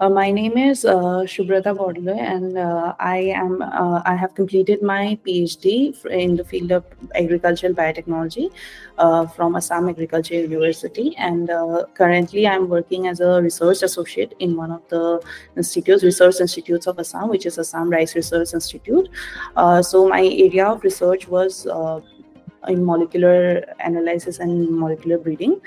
My name is Shubrata Bordoloi, and I have completed my PhD in the field of agricultural biotechnology from Assam Agricultural University, and currently I'm working as a research associate in one of the research institutes of Assam, which is Assam Rice Research Institute. So my area of research was in molecular analysis and molecular breeding.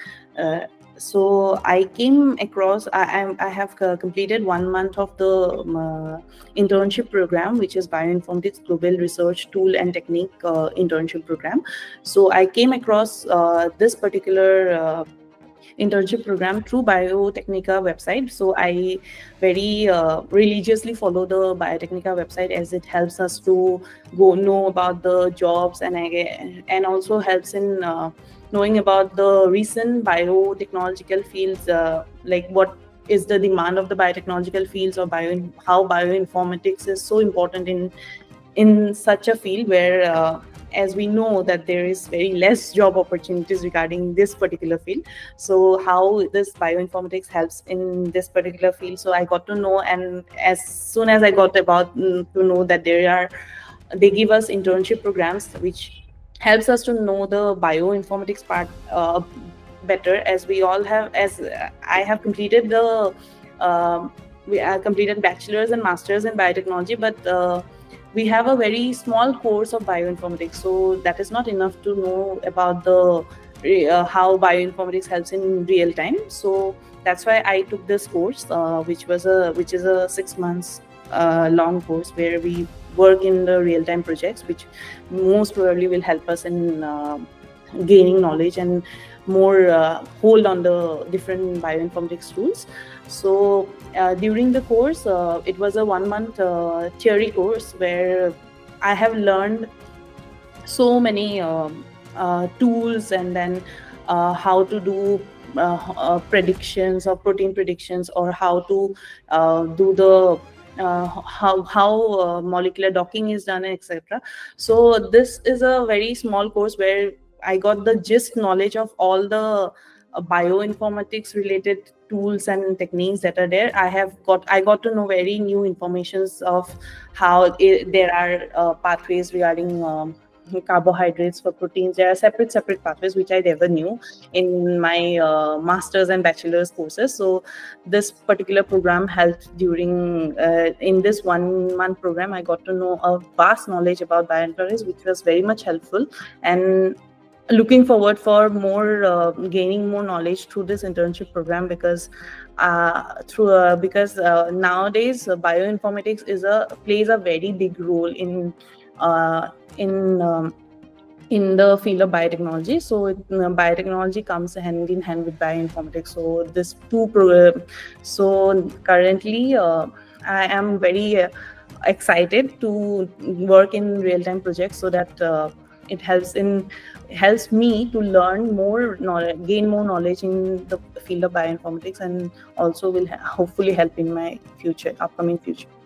So I came across, I have completed 1 month of the internship program, which is Bioinformatics Global Research Tool and Technique internship program. So I came across this particular internship program through Biotecnika website. So I very religiously follow the Biotecnika website, as it helps us to know about the jobs, and also helps in knowing about the recent biotechnological fields, like what is the demand of the biotechnological fields, or how bioinformatics is so important in such a field where, as we know, that there is very less job opportunities regarding this particular field. So how this bioinformatics helps in this particular field. So I got to know, and as soon as I got to know that they give us internship programs which helps us to know the bioinformatics part better, as we all have, as I have completed the bachelor's and master's in biotechnology, but we have a very small course of bioinformatics, so that is not enough to know about the how bioinformatics helps in real time. So that's why I took this course, which is a 6 months long course where we work in the real-time projects, which most probably will help us in gaining knowledge and more hold on the different bioinformatics tools. So during the course, it was a 1 month theory course where I have learned so many tools, and then how to do predictions, or protein predictions, or how to do the how molecular docking is done, etc. So this is a very small course where I got the gist knowledge of all the bioinformatics related tools and techniques that are there. I got to know very new informations of how there are pathways regarding carbohydrates for proteins. There are separate pathways which I never knew in my master's and bachelor's courses. So this particular program helped during in this 1 month program. I got to know a vast knowledge about bioinformatics, which was very much helpful, and looking forward for more gaining more knowledge through this internship program, because nowadays bioinformatics plays a very big role in the field of biotechnology. So biotechnology comes hand in hand with bioinformatics. So this two program. So currently, I am very excited to work in real-time projects, so that it helps me to learn more knowledge, gain more knowledge in the field of bioinformatics, and also will hopefully help in my upcoming future.